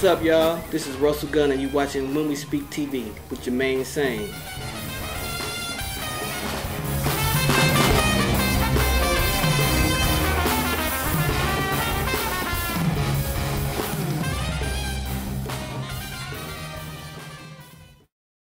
What's up, y'all? This is Russell Gunn, and you're watching When We Speak TV with Jermaine Sain.